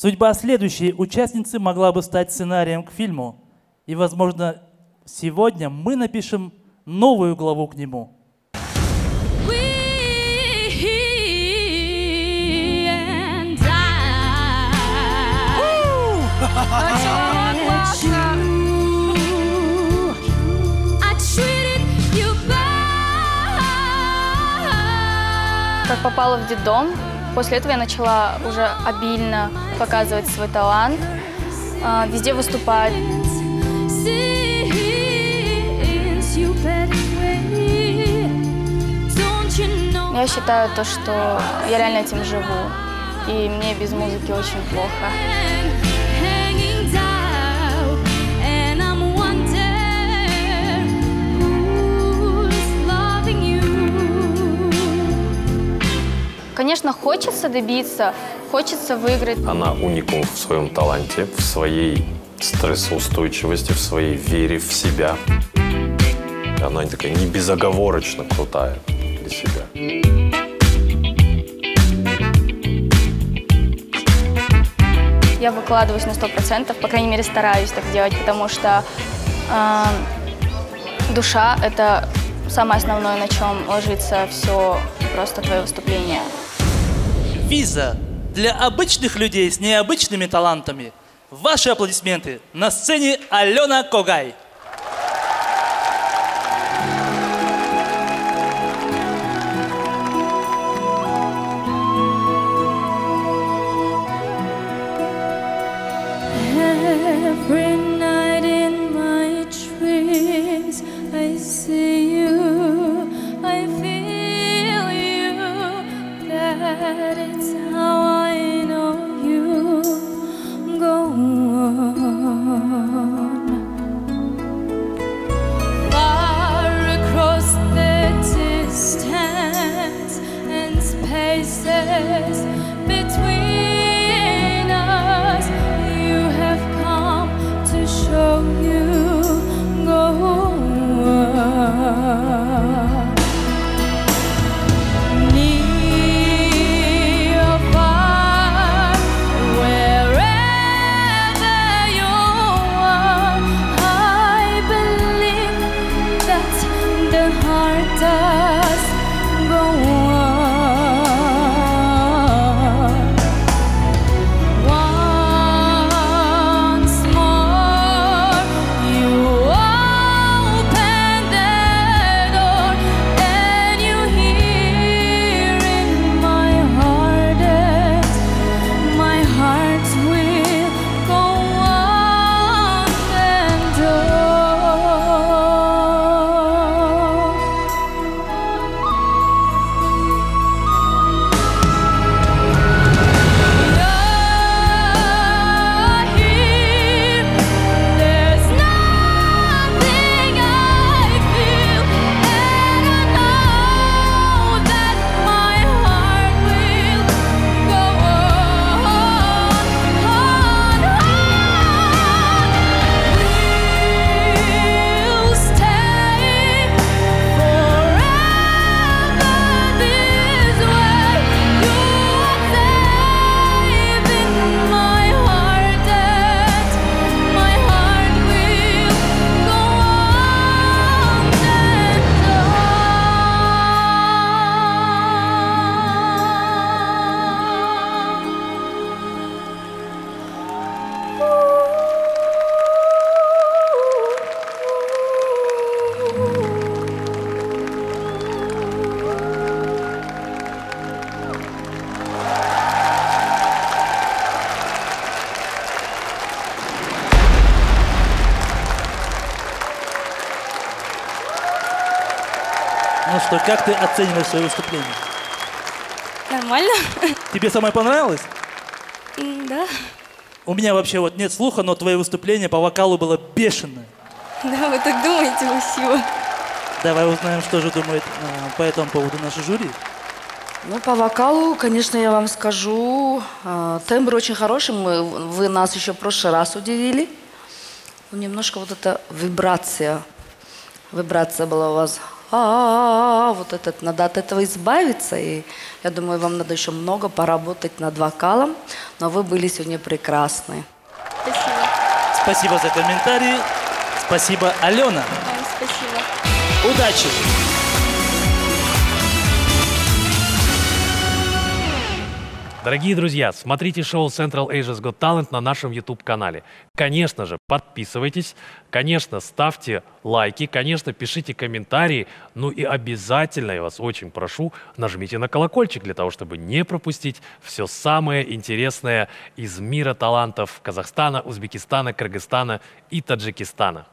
Судьба следующей участницы могла бы стать сценарием к фильму. И, возможно, сегодня мы напишем новую главу к нему. Как попала в детдом, после этого я начала уже обильно показывать свой талант, везде выступать. Я считаю то, что я реально этим живу, и мне без музыки очень плохо. Конечно, хочется добиться, хочется выиграть. Она уникум в своем таланте, в своей стрессоустойчивости, в своей вере в себя. Она такая не безоговорочно крутая для себя. Я выкладываюсь на 100%, по крайней мере, стараюсь так делать, потому что душа — это самое основное, на чем ложится все просто твое выступление. Виза для обычных людей с необычными талантами. Ваши аплодисменты. На сцене Алена Когай. Что, как ты оцениваешь свое выступление? Нормально. Тебе самое понравилось? Да. У меня вообще вот нет слуха, но твое выступление по вокалу было бешеное. Да, вы так думаете, спасибо. Давай узнаем, что же думает по этому поводу наше жюри. Ну, по вокалу, конечно, я вам скажу, тембр очень хороший. Вы нас еще в прошлый раз удивили. Немножко вот эта вибрация была у вас вот этот, надо от этого избавиться. И я думаю, вам надо еще много поработать над вокалом, но вы были сегодня прекрасны. Спасибо. Спасибо за комментарии. Спасибо, Алена. Спасибо. Удачи. Дорогие друзья, смотрите шоу Central Asia's Got Talent на нашем YouTube-канале. Конечно же, подписывайтесь, конечно, ставьте лайки, конечно, пишите комментарии, ну и обязательно, я вас очень прошу, нажмите на колокольчик для того, чтобы не пропустить все самое интересное из мира талантов Казахстана, Узбекистана, Кыргызстана и Таджикистана.